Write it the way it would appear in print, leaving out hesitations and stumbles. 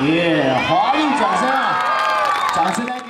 耶！华丽掌声啊！掌声来！